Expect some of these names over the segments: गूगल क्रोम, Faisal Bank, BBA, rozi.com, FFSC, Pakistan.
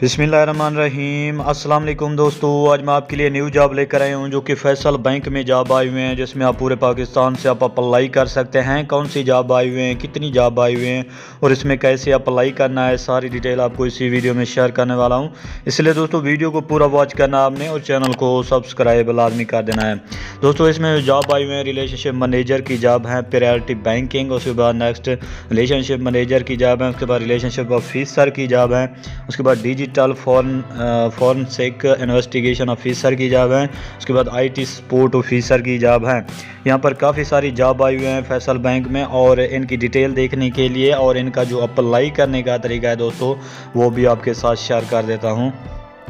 बिस्मिल्लाहिर्रहमानिर्रहीम। अस्सलाम वालेकुम दोस्तों, आज मैं आपके लिए न्यू जॉब लेकर आया हूँ जो कि फैसल बैंक में जॉब आए हुए हैं, जिसमें आप पूरे पाकिस्तान से आप अप्लाई कर सकते हैं। कौन सी जॉब आए हुए हैं, कितनी जॉब आए हुए हैं और इसमें कैसे अप्लाई करना है, सारी डिटेल आपको इसी वीडियो में शेयर करने वाला हूँ। इसलिए दोस्तों वीडियो को पूरा वॉच करना आपने और चैनल को सब्सक्राइब लाजमी कर देना है। दोस्तों इसमें जॉब आई हुए हैं, रिलेशनशिप मैनेजर की जॉब है, प्रायोरिटी बैंकिंग, उसके बाद नेक्स्ट रिलेशनशिप मैनेजर की जॉब है, उसके बाद रिलेशनशिप ऑफिसर की जॉब है, उसके बाद डिजिटल फॉरेंसिक इन्वेस्टिगेशन ऑफिसर की जॉब है, उसके बाद आईटी सपोर्ट ऑफिसर की जॉब है। यहाँ पर काफ़ी सारी जॉब आई हुई हैं फैसल बैंक में, और इनकी डिटेल देखने के लिए और इनका जो अप्लाई करने का तरीका है दोस्तों वो भी आपके साथ शेयर कर देता हूँ।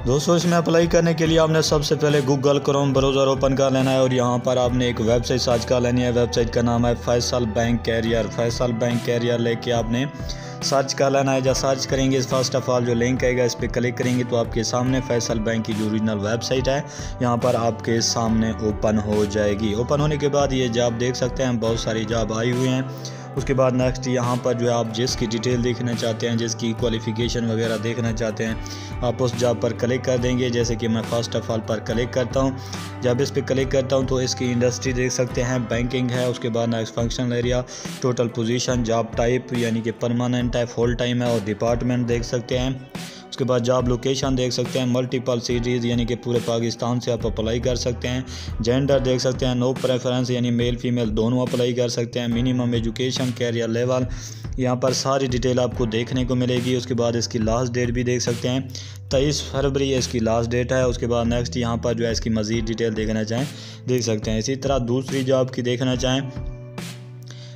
दोस्तों इसमें अप्लाई करने के लिए आपने सबसे पहले गूगल क्रोम ब्राउज़र ओपन कर लेना है और यहाँ पर आपने एक वेबसाइट सर्च कर लेनी है। वेबसाइट का नाम है Faysal bank career. Faysal bank career लेके आपने सर्च कर लेना है। जब सर्च करेंगे फर्स्ट ऑफ ऑल जो लिंक आएगा इस पर क्लिक करेंगे तो आपके सामने फैसल बैंक की जो ओरिजिनल वेबसाइट है यहाँ पर आपके सामने ओपन हो जाएगी। ओपन होने के बाद ये जॉब देख सकते हैं, बहुत सारी जॉब आई हुई हैं। उसके बाद नेक्स्ट यहाँ पर जो है आप जिसकी डिटेल देखना चाहते हैं, जिसकी क्वालिफ़िकेशन वगैरह देखना चाहते हैं, आप उस जॉब पर क्लिक कर देंगे। जैसे कि मैं फर्स्ट ऑफ ऑल पर क्लिक करता हूँ। जब इस पर क्लिक करता हूँ तो इसकी इंडस्ट्री देख सकते हैं, बैंकिंग है। उसके बाद next functional area, total position, job type यानी कि परमानेंट है, फुल टाइम है, और डिपार्टमेंट देख सकते हैं। उसके बाद जॉब लोकेशन देख सकते हैं, मल्टीपल सिटीज़ यानी कि पूरे पाकिस्तान से आप अप्लाई कर सकते हैं। जेंडर देख सकते हैं, नो प्रेफरेंस यानी मेल फीमेल दोनों अप्लाई कर सकते हैं। मिनिमम एजुकेशन, कैरियर लेवल, यहाँ पर सारी डिटेल आपको देखने को मिलेगी। उसके बाद इसकी लास्ट डेट भी देख सकते हैं, 23 फरवरी इसकी लास्ट डेट है। उसके बाद नेक्स्ट यहाँ पर जो है इसकी मज़ीद डिटेल देखना चाहें देख सकते हैं। इसी तरह दूसरी जॉब की देखना चाहें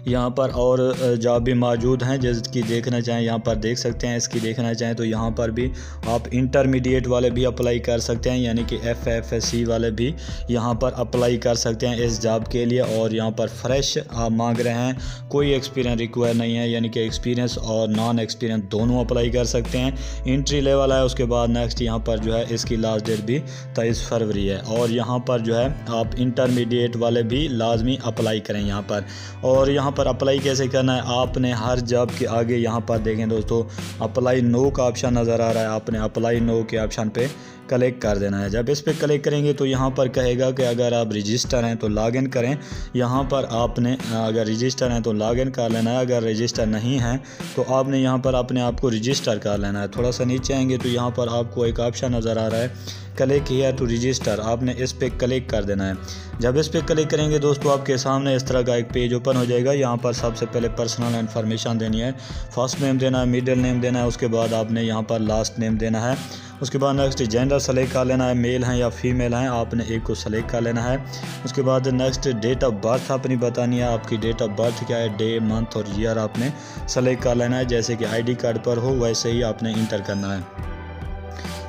यहाँ पर और जॉब भी मौजूद हैं, जिसकी देखना चाहें यहाँ पर देख सकते हैं। इसकी देखना चाहें तो यहाँ पर भी आप इंटरमीडिएट वाले भी अप्लाई कर सकते हैं, यानी कि FFSC वाले भी यहाँ पर अप्लाई कर सकते हैं इस जॉब के लिए। और यहाँ पर फ्रेश मांग रहे हैं, कोई एक्सपीरियंस रिक्वायर नहीं है, यानी कि एक्सपीरियंस और नॉन एक्सपीरियंस दोनों अप्लाई कर सकते हैं। इंट्री लेवल है। उसके बाद नेक्स्ट यहाँ पर जो है इसकी लास्ट डेट भी 23 फरवरी है। और यहाँ पर जो है आप इंटरमीडिएट वाले भी लाजमी अप्लाई करें यहाँ पर। और यहाँ पर अप्लाई कैसे करना है, आपने हर जॉब के आगे यहाँ पर देखें दोस्तों अप्लाई नो का ऑप्शन नज़र आ रहा है, आपने अप्लाई नो के ऑप्शन पे क्लिक कर देना है। जब इस पर क्लिक करेंगे तो यहाँ पर कहेगा कि अगर आप रजिस्टर हैं तो लॉगिन करें। यहाँ पर आपने अगर रजिस्टर हैं तो लॉगिन कर लेना है, अगर रजिस्टर नहीं है तो आपने यहाँ पर अपने आप को रजिस्टर कर लेना है। थोड़ा सा नीचे आएंगे तो यहाँ पर आपको एक ऑप्शन नज़र आ रहा है, क्लिक किया टू रजिस्टर, आपने इस पर क्लिक कर देना है। जब इस पर क्लिक करेंगे दोस्तों आपके सामने इस तरह का एक पेज ओपन हो जाएगा। यहाँ पर सबसे पहले पर्सनल इन्फॉर्मेशन देनी है, फर्स्ट नेम देना है, मिडिल नेम देना है, उसके बाद आपने यहाँ पर लास्ट नेम देना है। उसके बाद नेक्स्ट जेंडर सेलेक्ट कर लेना है, मेल हैं या फीमेल हैं, आपने एक को सेलेक्ट कर लेना है। उसके बाद नेक्स्ट डेट ऑफ बर्थ अपनी बतानी है, आपकी डेट ऑफ बर्थ क्या है, डे मंथ और ईयर आपने सेलेक्ट कर लेना है। जैसे कि आईडी कार्ड पर हो वैसे ही आपने इंटर करना है।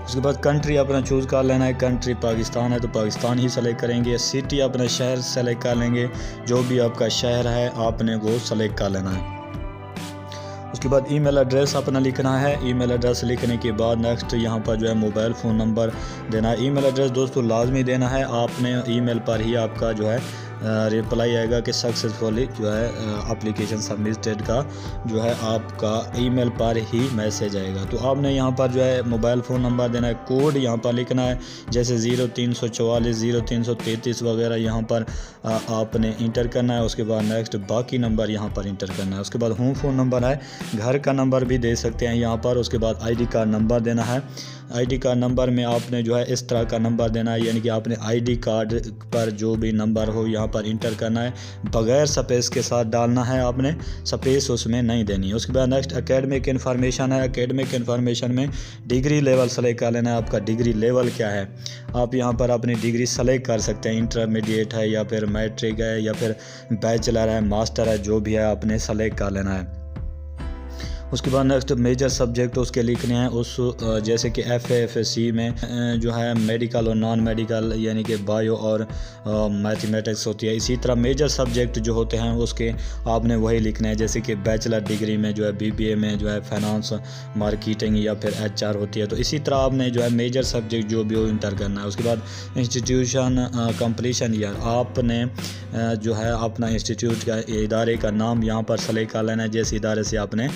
उसके बाद कंट्री अपना चूज़ कर लेना है, कंट्री पाकिस्तान है तो पाकिस्तान ही सेलेक्ट करेंगे। सिटी अपना शहर सेलेक्ट कर लेंगे, जो भी आपका शहर है आपने वो सेलेक्ट कर लेना है। उसके बाद ईमेल एड्रेस अपना लिखना है। ईमेल एड्रेस लिखने के बाद नेक्स्ट यहाँ पर जो है मोबाइल फ़ोन नंबर देना है। ईमेल एड्रेस दोस्तों लाजमी देना है, आपने ईमेल पर ही आपका जो है रिप्लाई आएगा कि सक्सेसफुली जो है एप्लीकेशन सबमिटेड का जो है आपका ईमेल पर ही मैसेज आएगा। तो आपने यहाँ पर जो है मोबाइल फ़ोन नंबर देना है, कोड यहाँ पर लिखना है, जैसे 0344 0333 वगैरह यहाँ पर आपने इंटर करना है। उसके बाद नेक्स्ट बाकी नंबर यहाँ पर इंटर करना है। उसके बाद होम फ़ोन नंबर है, घर का नंबर भी दे सकते हैं यहाँ पर। उसके बाद आई डी कार्ड नंबर देना है। आईडी कार्ड नंबर में आपने जो है इस तरह का नंबर देना है, यानी कि आपने आईडी कार्ड पर जो भी नंबर हो यहाँ पर इंटर करना है, बगैर स्पेस के साथ डालना है, आपने स्पेस उसमें नहीं देनी है। उसके बाद नेक्स्ट एकेडमिक इन्फॉर्मेशन है। एकेडमिक इन्फॉर्मेशन में डिग्री लेवल सेलेक्ट कर लेना है, आपका डिग्री लेवल क्या है, आप यहाँ पर अपनी डिग्री सेलेक्ट कर सकते हैं, इंटरमीडिएट है या फिर मैट्रिक है या फिर बैचलर है, मास्टर है, जो भी है आपने सेलेक्ट कर लेना है। उसके बाद नेक्स्ट मेजर सब्जेक्ट उसके लिखने हैं, उस जैसे कि FFSC में जो है मेडिकल और नॉन मेडिकल यानी कि बायो और मैथमेटिक्स होती है। इसी तरह मेजर सब्जेक्ट जो होते हैं उसके आपने वही लिखने हैं, जैसे कि बैचलर डिग्री में जो है BBA में जो है फाइनेंस, मार्केटिंग या फिर HR होती है। तो इसी तरह आपने जो है मेजर सब्जेक्ट जो भी हो इंटर करना है। उसके बाद इंस्टीट्यूशन कंप्लीशन ईयर, आपने जो है अपना इंस्टीट्यूट का इदारे का नाम यहाँ पर सेलेक्ट कर लेना है, जिस इदारे से आपने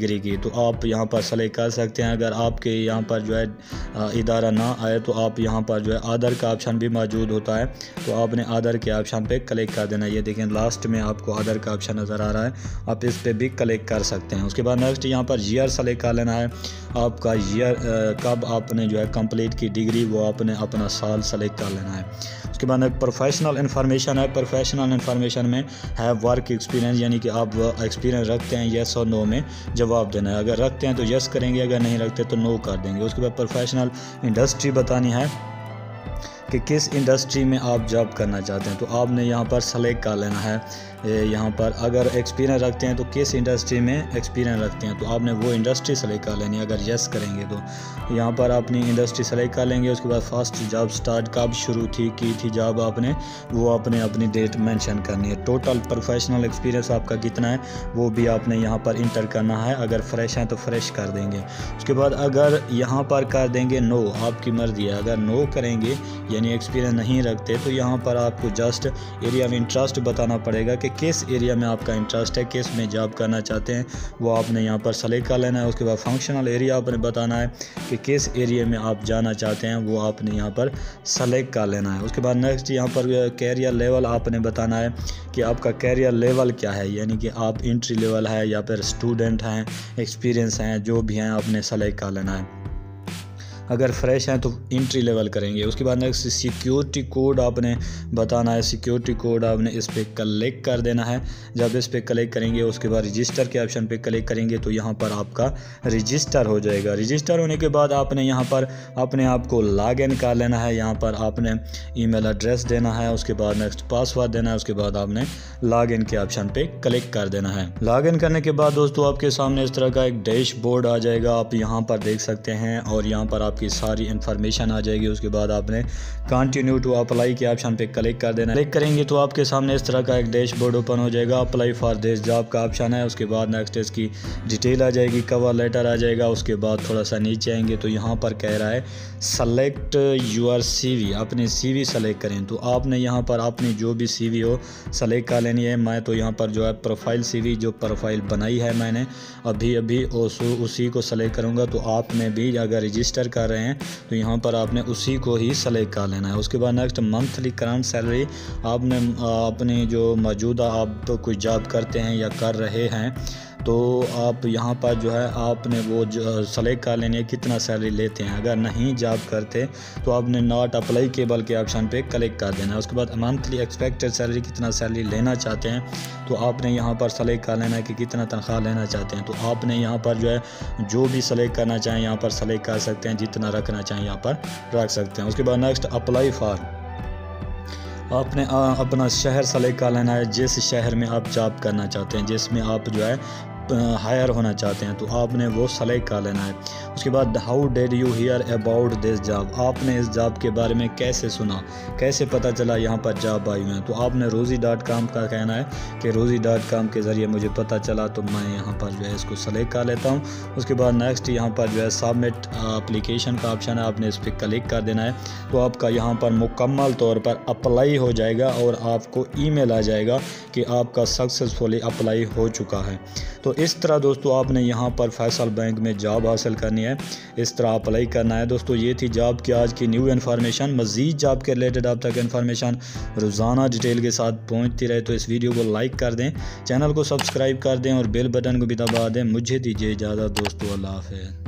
कैटेगरी की, तो आप यहाँ पर सेलेक्ट कर सकते हैं। अगर आपके यहाँ पर जो है इदारा ना आए तो आप यहाँ पर जो है आधार का ऑप्शन भी मौजूद होता है, तो आपने आधार के ऑप्शन पे क्लिक कर देना। ये देखें लास्ट में आपको आधार का ऑप्शन नज़र आ रहा है, आप इस पर भी क्लिक कर सकते हैं। उसके बाद नेक्स्ट यहाँ पर ईयर सेलेक्ट कर लेना है, आपका ईयर कब आपने जो है कंप्लीट की डिग्री, वो आपने अपना साल सेलेक्ट कर लेना है। उसके बाद प्रोफेशनल इन्फॉर्मेशन है, प्रोफेशनल इन्फॉर्मेशन में है वर्क एक्सपीरियंस, यानी कि आप एक्सपीरियंस रखते हैं येस और नो में जवाब देना है। अगर रखते हैं तो येस करेंगे, अगर नहीं रखते तो नो कर देंगे। उसके बाद प्रोफेशनल इंडस्ट्री बतानी है कि किस इंडस्ट्री में आप जॉब करना चाहते हैं, तो आपने यहाँ पर सेलेक्ट कर लेना है। यहाँ पर अगर एक्सपीरियंस रखते हैं तो किस इंडस्ट्री में एक्सपीरियंस रखते हैं, तो आपने वो इंडस्ट्री सेलेक्ट कर लेनी है। अगर यस करेंगे तो यहाँ पर अपनी इंडस्ट्री सेलेक्ट कर लेंगे। उसके बाद फर्स्ट जॉब स्टार्ट कब शुरू थी की थी जॉब आपने, वो आपने अपनी डेट मेंशन करनी है। टोटल प्रोफेशनल एक्सपीरियंस आपका कितना है वो भी आपने यहाँ पर इंटर करना है। अगर फ्रेश हैं तो फ्रेश कर देंगे। उसके बाद अगर यहाँ पर कर देंगे नो, आपकी मर्ज़ी है। अगर नो करेंगे यानी एक्सपीरियंस नहीं रखते तो यहाँ पर आपको जस्ट एरिया ऑफ इंटरेस्ट बताना पड़ेगा कि किस एरिया में आपका इंटरेस्ट है, किस में जॉब करना चाहते हैं, वो आपने यहाँ पर सेलेक्ट कर लेना है। उसके बाद फंक्शनल एरिया आपने बताना है कि किस एरिया में आप जाना चाहते हैं, वो आपने यहाँ पर सेलेक्ट कर लेना है। उसके बाद नेक्स्ट यहाँ पर कैरियर लेवल आपने बताना है कि आपका कैरियर लेवल क्या है, यानी कि आप इंट्री लेवल है या फिर स्टूडेंट हैं, एक्सपीरियंस हैं, जो भी हैं आपने सेलेक्ट कर लेना है। अगर फ्रेश हैं तो इंट्री लेवल करेंगे। उसके बाद नेक्स्ट सिक्योरिटी कोड आपने बताना है, सिक्योरिटी कोड आपने इस पर क्लिक कर देना है। जब इस पर क्लिक करेंगे उसके बाद रजिस्टर के ऑप्शन पे क्लिक करेंगे तो यहाँ पर आपका रजिस्टर हो जाएगा। रजिस्टर होने के बाद आपने यहाँ पर अपने आप को लॉग इन कर लेना है। यहाँ पर आपने ईमेल एड्रेस देना है, उसके बाद नेक्स्ट पासवर्ड देना है, उसके बाद आपने लॉग इन के ऑप्शन पर क्लिक कर देना है। लॉग इन करने के बाद दोस्तों आपके सामने इस तरह का एक डैशबोर्ड आ जाएगा, आप यहाँ पर देख सकते हैं और यहाँ पर की सारी इंफॉर्मेशन आ जाएगी। उसके बाद आपने कंटिन्यू टू अप्लाई के ऑप्शन पे क्लिक कर देना। क्लिक करेंगे तो आपके सामने इस तरह का एक डैशबोर्ड ओपन हो जाएगा। अप्लाई फॉर दिस जॉब का ऑप्शन है। उसके बाद नेक्स्ट इसकी डिटेल आ जाएगी, कवर लेटर आ जाएगा। उसके बाद थोड़ा सा नीचे आएंगे तो यहाँ पर कह रहा है सेलेक्ट योर सीवी, अपनी सीवी सेलेक्ट करें, तो आपने यहाँ पर अपनी जो भी सीवी हो सेलेक्ट कर लेनी है। मैं तो यहाँ पर जो है प्रोफाइल सीवी, जो प्रोफाइल बनाई है मैंने अभी अभी, उसी को सेलेक्ट करूँगा। तो आपने भी अगर रजिस्टर कर रहे हैं तो यहाँ पर आपने उसी को ही सेलेक्ट कर लेना है। उसके बाद नेक्स्ट मंथली करंट सैलरी, आपने अपनी जो मौजूदा आप कोई जॉब करते हैं या कर रहे हैं तो आप यहाँ पर जो है आपने वो सेलेक्ट कर लेनी है कितना सैलरी लेते हैं। अगर नहीं जॉब करते तो आपने नॉट अप्लाई केबल के ऑप्शन पे क्लिक कर देना है। उसके बाद मंथली एक्सपेक्टेड सैलरी, कितना सैलरी लेना चाहते हैं तो आपने यहाँ पर सेलेक्ट कर लेना है कि कितना तनख्वाह लेना चाहते हैं। तो आपने यहाँ पर जो है जो भी सेलेक्ट करना चाहें यहाँ पर सेलेक्ट कर सकते हैं, जितना रखना चाहें यहाँ पर रख सकते हैं। उसके बाद नेक्स्ट अप्लाई फॉर, आपने अपना शहर सेलेक्ट कर लेना है जिस शहर में आप जॉब करना चाहते हैं, जिसमें आप जो है हायर होना चाहते हैं, तो आपने वो सेलेक्ट कर लेना है। उसके बाद how did you hear about this job, आपने इस जॉब के बारे में कैसे सुना, कैसे पता चला यहाँ पर जॉब आई हुई है, तो आपने rozi.com का कहना है कि rozi.com के ज़रिए मुझे पता चला, तो मैं यहाँ पर जो है इसको सेलेक्ट कर लेता हूँ। उसके बाद नेक्स्ट यहाँ पर जो है सबमिट एप्लीकेशन का ऑप्शन है, आपने इस पर क्लिक कर देना है। तो आपका यहाँ पर मुकम्मल तौर पर अप्लाई हो जाएगा और आपको ई मेल आ जाएगा कि आपका सक्सेसफुली अप्लाई हो चुका है। तो इस तरह दोस्तों आपने यहाँ पर फैसल बैंक में जॉब हासिल करनी है, इस तरह अप्लाई करना है। दोस्तों ये थी जॉब की आज की न्यू इन्फॉर्मेशन। मज़ीद जॉब के रिलेटेड आप तक इन्फॉर्मेशन रोज़ाना डिटेल के साथ पहुँचती रहे तो इस वीडियो को लाइक कर दें, चैनल को सब्सक्राइब कर दें और बेल बटन को भी दबा दें। मुझे दीजिए इजाज़त दोस्तों, अल्लाह हाफ़िज़।